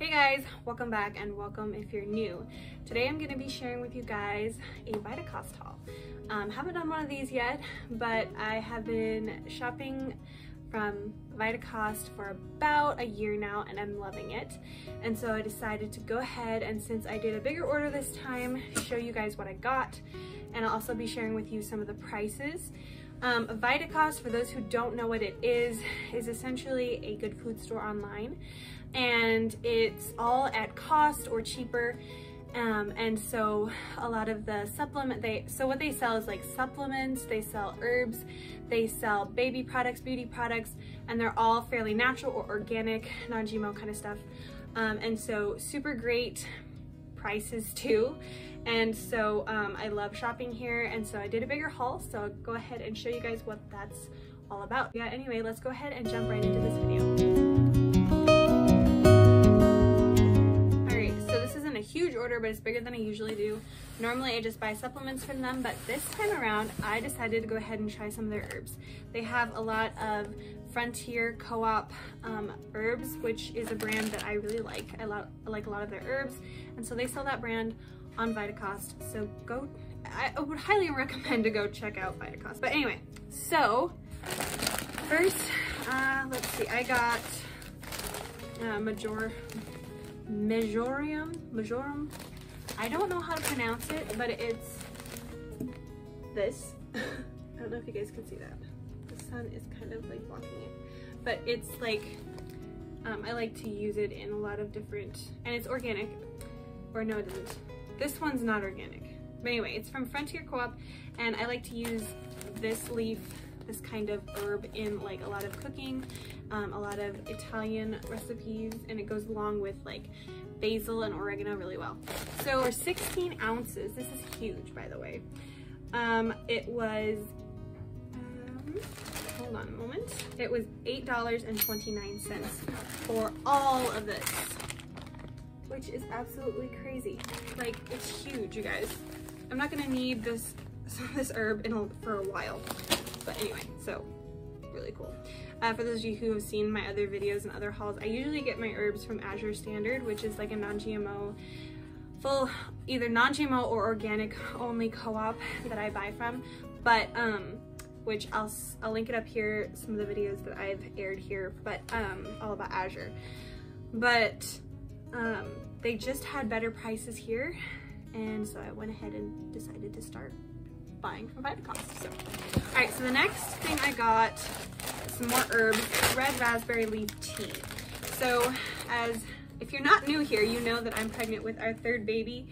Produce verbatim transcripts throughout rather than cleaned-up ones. Hey guys, welcome back, and welcome if you're new. Today I'm going to be sharing with you guys a Vitacost haul. Um, haven't done one of these yet, but I have been shopping from Vitacost for about a year now and I'm loving it. And so I decided to go ahead and, since I did a bigger order this time, show you guys what I got, and I'll also be sharing with you some of the prices. Um, Vitacost, for those who don't know what it is, is essentially a good food store online, and it's all at cost or cheaper. Um, and so a lot of the supplement they, so what they sell is like supplements, they sell herbs, they sell baby products, beauty products, and they're all fairly natural or organic, non G M O kind of stuff. Um, and so super great prices too. And so um, I love shopping here, and so I did a bigger haul, so I'll go ahead and show you guys what that's all about. Yeah, anyway, let's go ahead and jump right into this video. Alright, so this isn't a huge order, but it's bigger than I usually do. Normally I just buy supplements from them, but this time around I decided to go ahead and try some of their herbs. They have a lot of Frontier Co-op um, herbs, which is a brand that I really like. I, lo I like a lot of their herbs, and so they sell that brand on Vitacost, so go, I would highly recommend to go check out Vitacost. But anyway, so first, uh, let's see, I got uh, Major, Majorium, Majorum, I don't know how to pronounce it, but it's this. I don't know if you guys can see that, the sun is kind of like blocking it, but it's like, um, I like to use it in a lot of different, and it's organic, or no it isn't. This one's not organic, but anyway, it's from Frontier Co-op, and I like to use this leaf, this kind of herb, in like a lot of cooking, um, a lot of Italian recipes, and it goes along with like basil and oregano really well. So for sixteen ounces, this is huge, by the way. Um, it was, um, hold on a moment, it was eight dollars and twenty-nine cents for all of this, which is absolutely crazy. Like, it's huge, you guys. I'm not gonna need this this herb in a, for a while, but anyway, so really cool. Uh, for those of you who have seen my other videos and other hauls, I usually get my herbs from Azure Standard, which is like a non G M O, full, either non G M O or organic only co-op that I buy from, but um, which I'll I'll link it up here, some of the videos that I've aired here, but um, all about Azure, but. Um, they just had better prices here, and so I went ahead and decided to start buying from Vitacost. So, all right, so the next thing I got, some more herbs, red raspberry leaf tea. So, as if you're not new here, you know that I'm pregnant with our third baby,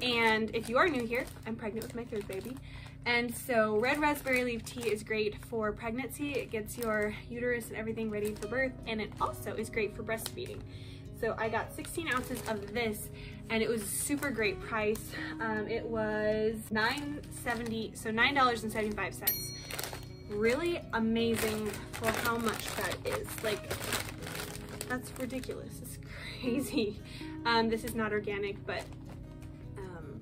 and if you are new here, I'm pregnant with my third baby. And so red raspberry leaf tea is great for pregnancy. It gets your uterus and everything ready for birth, and it also is great for breastfeeding. So I got sixteen ounces of this, and it was a super great price. Um, it was nine seventy, so nine dollars and seventy-five cents. Really amazing for how much that is. Like, that's ridiculous. It's crazy. Um, this is not organic, but um,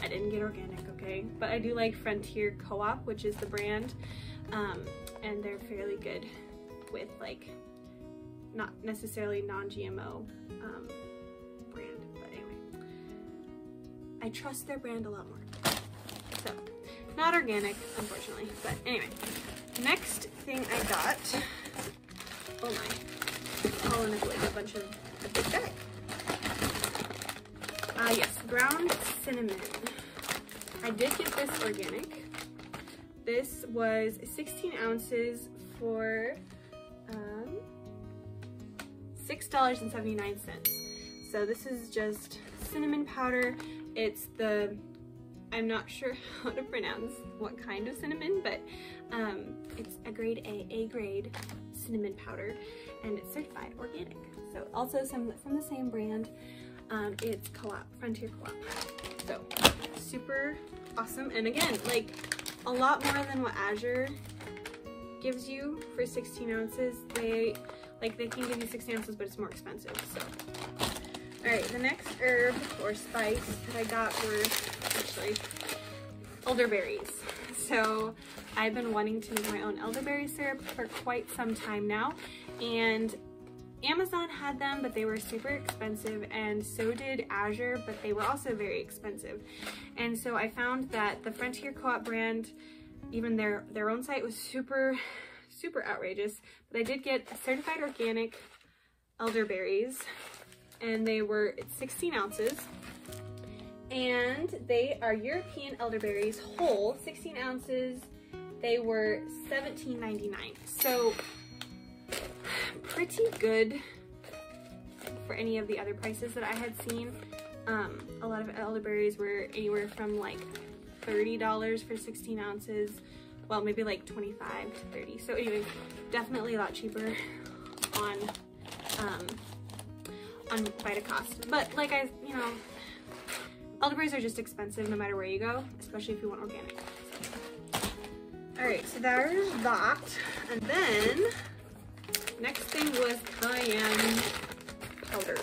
I didn't get organic, okay? But I do like Frontier Co-op, which is the brand, um, and they're fairly good with, like, not necessarily non G M O um, brand, but anyway, I trust their brand a lot more. So, not organic, unfortunately, but anyway. Next thing I got, oh my, all in a, like, a bunch of a big bag. Ah, uh, yes, ground cinnamon. I did get this organic. This was sixteen ounces for um, six dollars and seventy-nine cents. So this is just cinnamon powder. It's the, I'm not sure how to pronounce what kind of cinnamon, but um, it's a grade A, A grade cinnamon powder, and it's certified organic. So also some from the same brand. Um, it's Co-op, Frontier Co-op. So super awesome. And again, like a lot more than what Azure gives you for sixteen ounces. They, Like, they can give you six ounces, but it's more expensive, so. All right, the next herb or spice that I got were actually elderberries. So I've been wanting to make my own elderberry syrup for quite some time now, and Amazon had them, but they were super expensive, and so did Azure, but they were also very expensive. And so I found that the Frontier Co-op brand, even their, their own site was super, super outrageous. But I did get certified organic elderberries, and they were sixteen ounces. And they are European elderberries whole, sixteen ounces. They were seventeen ninety-nine. So pretty good for any of the other prices that I had seen. Um, a lot of elderberries were anywhere from like thirty dollars for sixteen ounces. Well, maybe like twenty-five to thirty. So anyway, definitely a lot cheaper on, um, on Vitacost. But like I, you know, elderberries are just expensive no matter where you go, especially if you want organic. All right, so there's that. And then next thing was cayenne powder.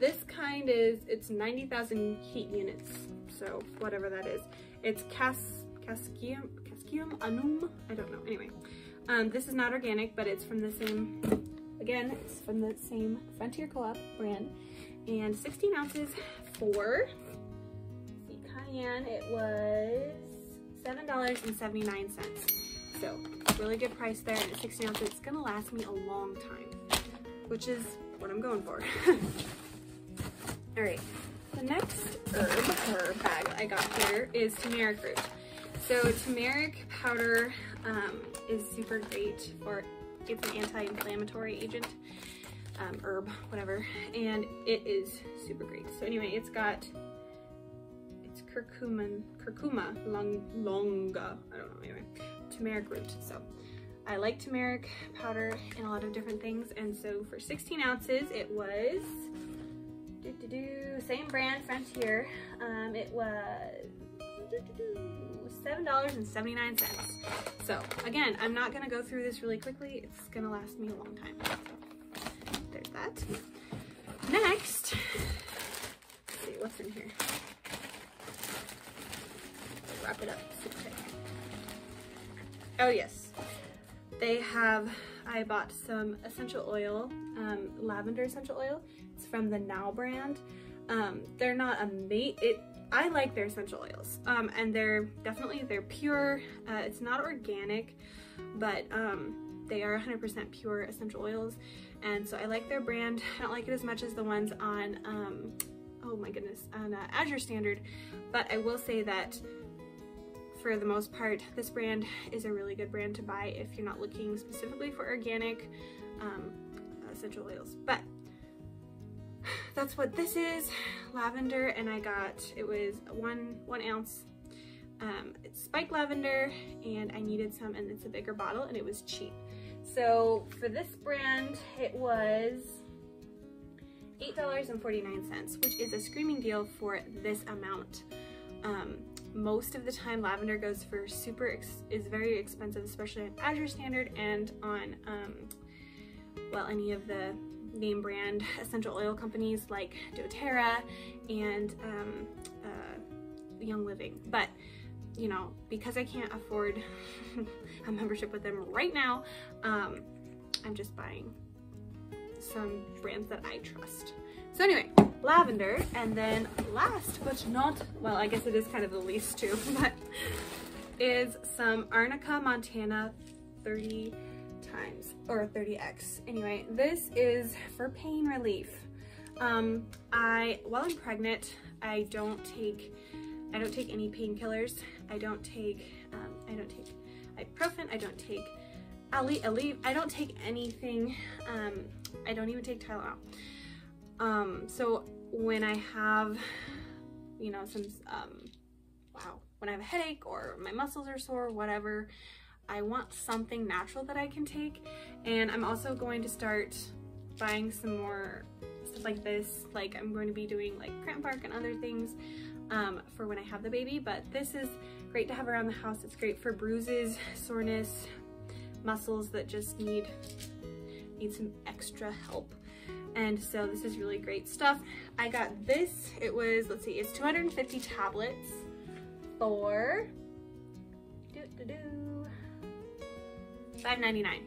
This kind is, it's ninety thousand heat units, so whatever that is. It's cas, cascium, cascium annum, I don't know, anyway. Um, this is not organic, but it's from the same, again, it's from the same Frontier Co-op brand. And sixteen ounces for, let's see, cayenne, it was seven dollars and seventy-nine cents. So really good price there, and at sixteen ounces, it's gonna last me a long time, which is what I'm going for. All right, the next herb, herb bag I got here is turmeric root. So turmeric powder um, is super great for, it's an anti-inflammatory agent, um, herb, whatever, and it is super great. So anyway, it's got, it's curcumin, curcuma, long, longa, I don't know, anyway. Turmeric root. So I like turmeric powder in a lot of different things, and so for sixteen ounces it was doo -doo -doo, same brand Frontier, um, it was seven dollars and seventy-nine cents. So again, I'm not gonna go through this really quickly, it's gonna last me a long time. So there's that. Next, let's see what's in here. Let's wrap it up super tight. Oh yes, they have, I bought some essential oil, um, lavender essential oil. It's from the Now brand. Um, they're not a mate, it, I like their essential oils, um, and they're definitely, they're pure. Uh, it's not organic, but um, they are one hundred percent pure essential oils. And so I like their brand. I don't like it as much as the ones on, um, oh my goodness, on uh, Azure Standard, but I will say that for the most part, this brand is a really good brand to buy if you're not looking specifically for organic um, essential oils. But that's what this is, lavender, and I got, it was one one ounce. Um, it's spiked lavender, and I needed some, and it's a bigger bottle, and it was cheap. So for this brand, it was eight dollars and forty-nine cents, which is a screaming deal for this amount. Um, Most of the time, lavender goes for super, ex is very expensive, especially on Azure Standard and on, um, well, any of the name brand essential oil companies like doTERRA and um, uh, Young Living. But, you know, because I can't afford a membership with them right now, um, I'm just buying some brands that I trust. So anyway, lavender, and then last but not, well, I guess it is kind of the least too, but is some Arnica Montana thirty times, or thirty X. Anyway, this is for pain relief. Um, I, while I'm pregnant, I don't take, I don't take any painkillers. I don't take, um, I don't take ibuprofen, I don't take Aleve, I don't take anything, um, I don't even take Tylenol. Um, so when I have, you know, some, um, wow, when I have a headache or my muscles are sore, whatever, I want something natural that I can take. And I'm also going to start buying some more stuff like this. Like I'm going to be doing like cramp bark and other things, um, for when I have the baby, but this is great to have around the house. It's great for bruises, soreness, muscles that just need, need some extra help. And so this is really great stuff. I got this, it was, let's see, it's two hundred fifty tablets for five ninety-nine.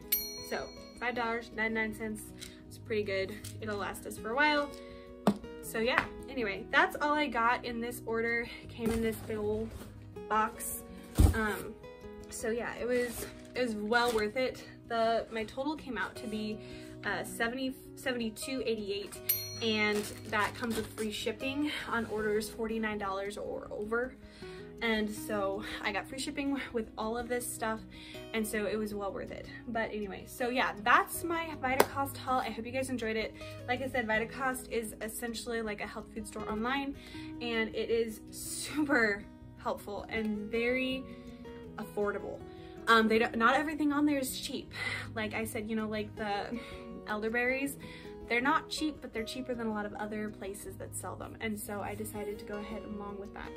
So five dollars and ninety-nine cents. It's pretty good. It'll last us for a while. So yeah, anyway, that's all I got in this order. Came in this big old box. Um, so yeah, it was it was well worth it. The my total came out to be uh, seventy-two eighty-eight, and that comes with free shipping on orders forty-nine dollars or over. And so I got free shipping with all of this stuff, and so it was well worth it. But anyway, so yeah, that's my Vitacost haul. I hope you guys enjoyed it. Like I said, Vitacost is essentially like a health food store online, and it is super helpful and very affordable. Um, they don't, not everything on there is cheap. Like I said, you know, like the elderberries, they're not cheap, but they're cheaper than a lot of other places that sell them. And so I decided to go ahead along with that.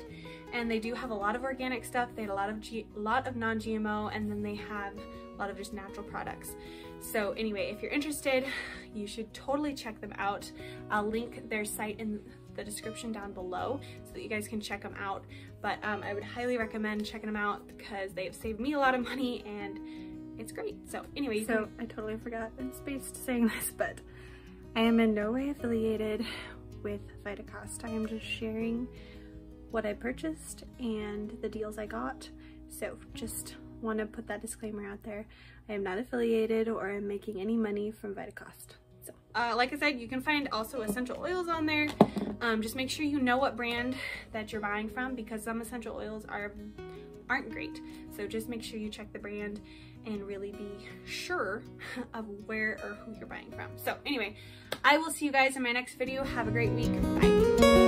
And they do have a lot of organic stuff. They had a lot of G lot of non-G M O, and then they have a lot of just natural products. So anyway, if you're interested, you should totally check them out. I'll link their site in the description down below so that you guys can check them out. But um, I would highly recommend checking them out because they have saved me a lot of money, and it's great. So anyway, so I totally forgot and spaced saying this, but I am in no way affiliated with Vitacost. I am just sharing what I purchased and the deals I got. So just want to put that disclaimer out there. I am not affiliated or I'm making any money from Vitacost. So uh, like I said, you can find also essential oils on there. Um, just make sure you know what brand that you're buying from, because some essential oils are, aren't great. So just make sure you check the brand and really be sure of where or who you're buying from. So anyway, I will see you guys in my next video. Have a great week. Bye.